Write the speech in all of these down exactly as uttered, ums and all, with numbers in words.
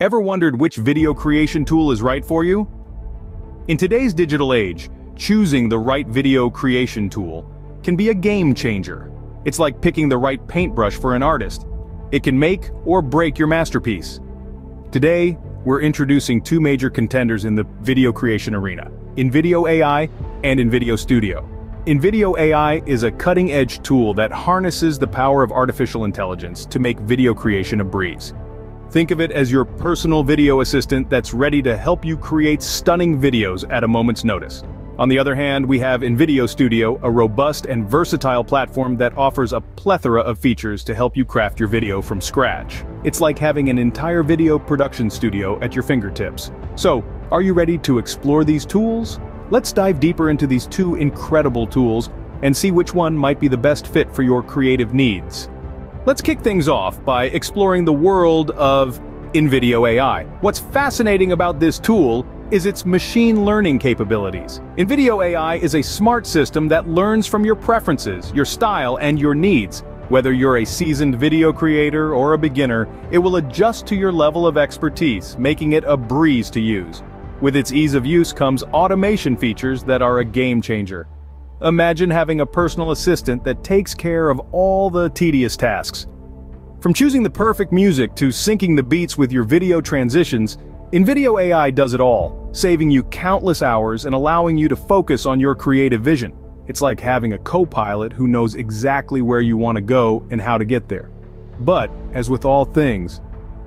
Ever wondered which video creation tool is right for you? In today's digital age, choosing the right video creation tool can be a game changer. It's like picking the right paintbrush for an artist. It can make or break your masterpiece. Today, we're introducing two major contenders in the video creation arena: InVideo A I and InVideo Studio. InVideo A I is a cutting-edge tool that harnesses the power of artificial intelligence to make video creation a breeze. Think of it as your personal video assistant that's ready to help you create stunning videos at a moment's notice. On the other hand, we have InVideo Studio, a robust and versatile platform that offers a plethora of features to help you craft your video from scratch. It's like having an entire video production studio at your fingertips. So, are you ready to explore these tools? Let's dive deeper into these two incredible tools and see which one might be the best fit for your creative needs. Let's kick things off by exploring the world of InVideo A I. What's fascinating about this tool is its machine learning capabilities. InVideo A I is a smart system that learns from your preferences, your style, and your needs. Whether you're a seasoned video creator or a beginner, it will adjust to your level of expertise, making it a breeze to use. With its ease of use comes automation features that are a game changer. Imagine having a personal assistant that takes care of all the tedious tasks. From choosing the perfect music to syncing the beats with your video transitions, InVideo A I does it all, saving you countless hours and allowing you to focus on your creative vision. It's like having a co-pilot who knows exactly where you want to go and how to get there. But, as with all things,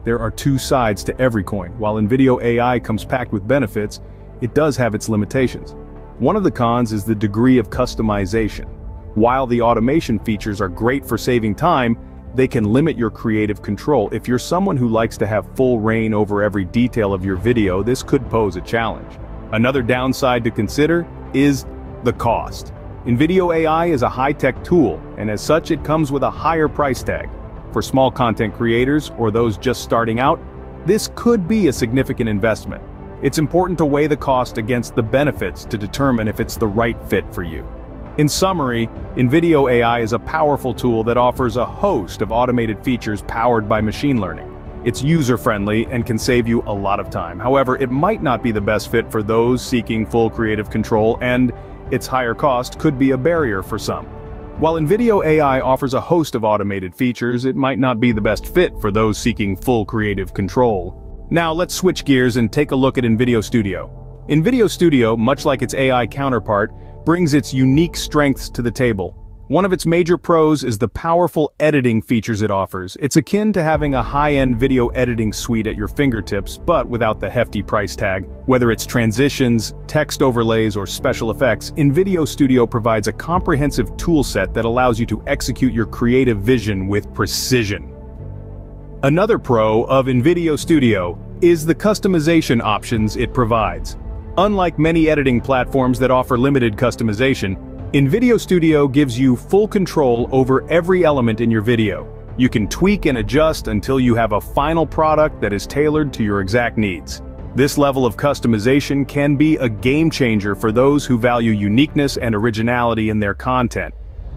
there are two sides to every coin. While InVideo A I comes packed with benefits, it does have its limitations. One of the cons is the degree of customization. While the automation features are great for saving time, they can limit your creative control. If you're someone who likes to have full reign over every detail of your video, this could pose a challenge. Another downside to consider is the cost. InVideo A I is a high-tech tool, and as such it comes with a higher price tag. For small content creators or those just starting out, this could be a significant investment. It's important to weigh the cost against the benefits to determine if it's the right fit for you. In summary, InVideo A I is a powerful tool that offers a host of automated features powered by machine learning. It's user-friendly and can save you a lot of time. However, it might not be the best fit for those seeking full creative control, and its higher cost could be a barrier for some. While InVideo A I offers a host of automated features, it might not be the best fit for those seeking full creative control. Now let's switch gears and take a look at InVideo Studio. InVideo Studio, much like its A I counterpart, brings its unique strengths to the table. One of its major pros is the powerful editing features it offers. It's akin to having a high-end video editing suite at your fingertips, but without the hefty price tag. Whether it's transitions, text overlays, or special effects, InVideo Studio provides a comprehensive toolset that allows you to execute your creative vision with precision. Another pro of InVideo Studio is the customization options it provides. Unlike many editing platforms that offer limited customization, InVideo Studio gives you full control over every element in your video. You can tweak and adjust until you have a final product that is tailored to your exact needs. This level of customization can be a game changer for those who value uniqueness and originality in their content.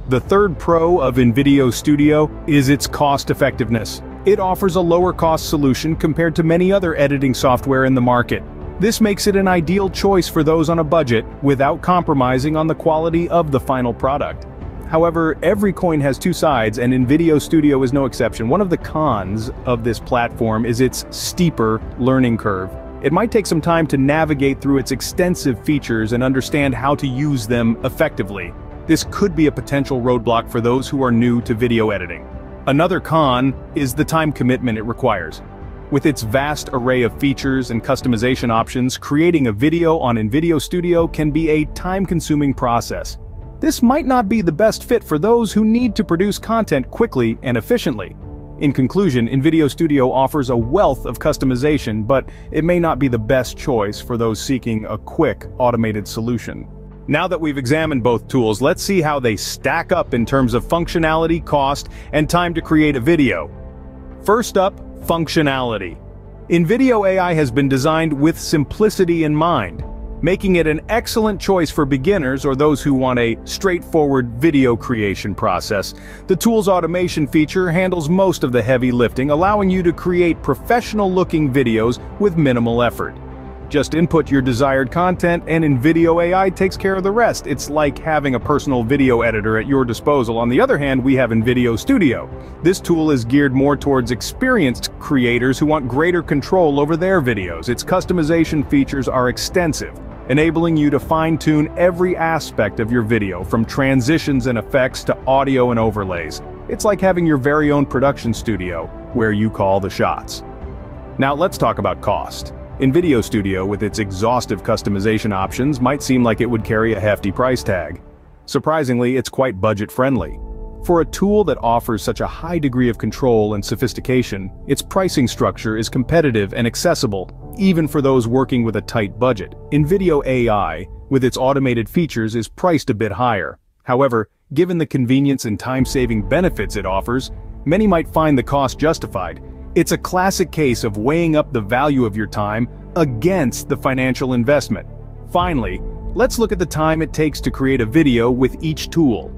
The third pro of InVideo Studio is its cost-effectiveness. It offers a lower-cost solution compared to many other editing software in the market. This makes it an ideal choice for those on a budget without compromising on the quality of the final product. However, every coin has two sides, and InVideo Studio is no exception. One of the cons of this platform is its steeper learning curve. It might take some time to navigate through its extensive features and understand how to use them effectively. This could be a potential roadblock for those who are new to video editing. Another con is the time commitment it requires. With its vast array of features and customization options, creating a video on InVideo Studio can be a time-consuming process. This might not be the best fit for those who need to produce content quickly and efficiently. In conclusion, InVideo Studio offers a wealth of customization, but it may not be the best choice for those seeking a quick, automated solution. Now that we've examined both tools, let's see how they stack up in terms of functionality, cost, and time to create a video. First up, functionality. InVideo A I has been designed with simplicity in mind. making it an excellent choice for beginners or those who want a straightforward video creation process. The tool's automation feature handles most of the heavy lifting, allowing you to create professional-looking videos with minimal effort. Just input your desired content and InVideo A I takes care of the rest. It's like having a personal video editor at your disposal. On the other hand, we have InVideo Studio. This tool is geared more towards experienced creators who want greater control over their videos. Its customization features are extensive, enabling you to fine-tune every aspect of your video, from transitions and effects to audio and overlays. It's like having your very own production studio, where you call the shots. Now let's talk about cost. InVideo Studio, with its exhaustive customization options, might seem like it would carry a hefty price tag. Surprisingly, it's quite budget-friendly. For a tool that offers such a high degree of control and sophistication, its pricing structure is competitive and accessible, even for those working with a tight budget. InVideo A I, with its automated features, is priced a bit higher. However, given the convenience and time-saving benefits it offers, many might find the cost justified. It's a classic case of weighing up the value of your time against the financial investment. Finally, let's look at the time it takes to create a video with each tool.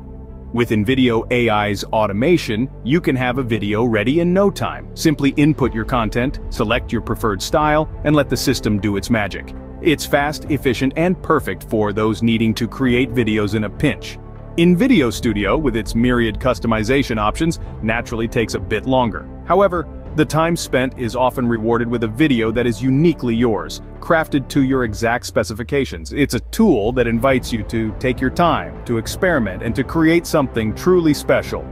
With InVideo A I's automation, you can have a video ready in no time. Simply input your content, select your preferred style, and let the system do its magic. It's fast, efficient, and perfect for those needing to create videos in a pinch. InVideo Studio, with its myriad customization options, naturally takes a bit longer. However, the time spent is often rewarded with a video that is uniquely yours, crafted to your exact specifications. It's a tool that invites you to take your time, to experiment, and to create something truly special.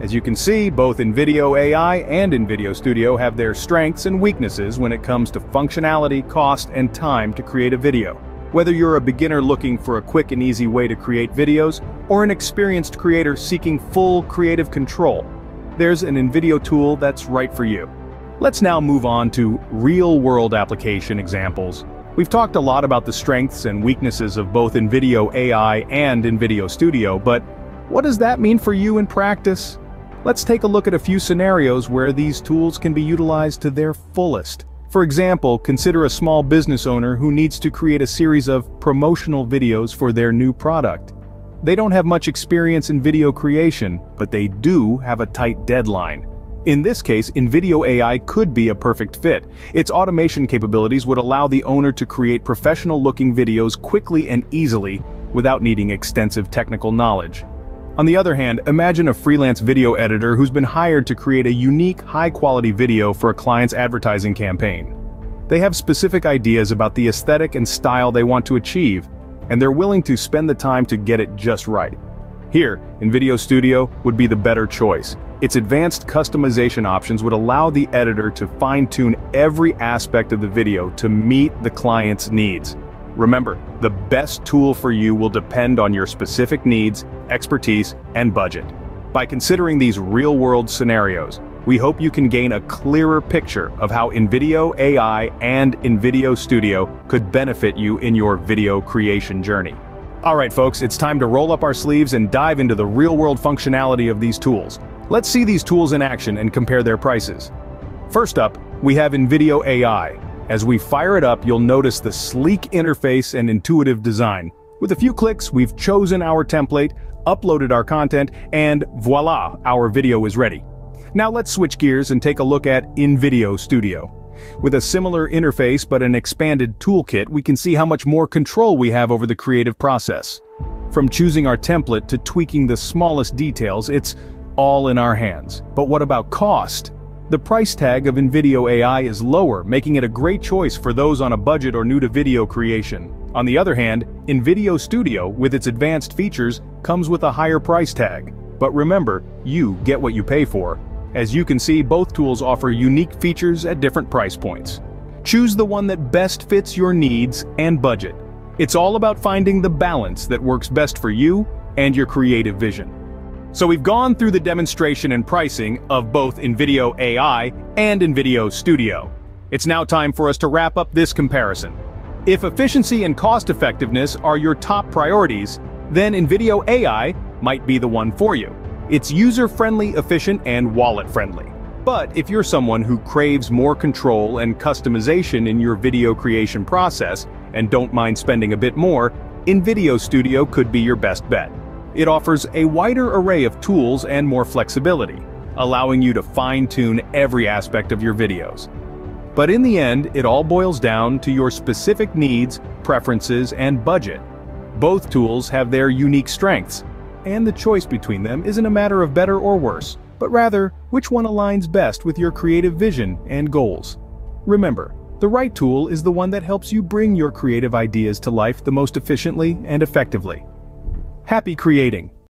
As you can see, both InVideo A I and InVideo Studio have their strengths and weaknesses when it comes to functionality, cost, and time to create a video. Whether you're a beginner looking for a quick and easy way to create videos, or an experienced creator seeking full creative control, there's an InVideo tool that's right for you. Let's now move on to real-world application examples. We've talked a lot about the strengths and weaknesses of both InVideo A I and InVideo Studio, but what does that mean for you in practice? Let's take a look at a few scenarios where these tools can be utilized to their fullest. For example, consider a small business owner who needs to create a series of promotional videos for their new product. They don't have much experience in video creation, but they do have a tight deadline. In this case, InVideo A I could be a perfect fit. Its automation capabilities would allow the owner to create professional-looking videos quickly and easily, without needing extensive technical knowledge. On the other hand, imagine a freelance video editor who's been hired to create a unique, high-quality video for a client's advertising campaign. They have specific ideas about the aesthetic and style they want to achieve, and they're willing to spend the time to get it just right. Here, InVideo Studio would be the better choice. Its advanced customization options would allow the editor to fine-tune every aspect of the video to meet the client's needs. Remember, the best tool for you will depend on your specific needs, expertise, and budget. By considering these real-world scenarios, we hope you can gain a clearer picture of how InVideo A I and InVideo Studio could benefit you in your video creation journey. All right, folks, it's time to roll up our sleeves and dive into the real-world functionality of these tools. Let's see these tools in action and compare their prices. First up, we have InVideo A I. As we fire it up, you'll notice the sleek interface and intuitive design. With a few clicks, we've chosen our template, uploaded our content, and voila, our video is ready. Now let's switch gears and take a look at InVideo Studio. With a similar interface but an expanded toolkit, we can see how much more control we have over the creative process. From choosing our template to tweaking the smallest details, it's all in our hands. But what about cost? The price tag of InVideo A I is lower, making it a great choice for those on a budget or new to video creation. On the other hand, InVideo Studio, with its advanced features, comes with a higher price tag. But remember, you get what you pay for. As you can see, both tools offer unique features at different price points. Choose the one that best fits your needs and budget. It's all about finding the balance that works best for you and your creative vision. So we've gone through the demonstration and pricing of both InVideo A I and InVideo Studio. It's now time for us to wrap up this comparison. If efficiency and cost effectiveness are your top priorities, then InVideo A I might be the one for you. It's user-friendly, efficient, and wallet-friendly. But if you're someone who craves more control and customization in your video creation process, and don't mind spending a bit more, InVideo Studio could be your best bet. It offers a wider array of tools and more flexibility, allowing you to fine-tune every aspect of your videos. But in the end, it all boils down to your specific needs, preferences, and budget. Both tools have their unique strengths, and the choice between them isn't a matter of better or worse, but rather, which one aligns best with your creative vision and goals. Remember, the right tool is the one that helps you bring your creative ideas to life the most efficiently and effectively. Happy creating!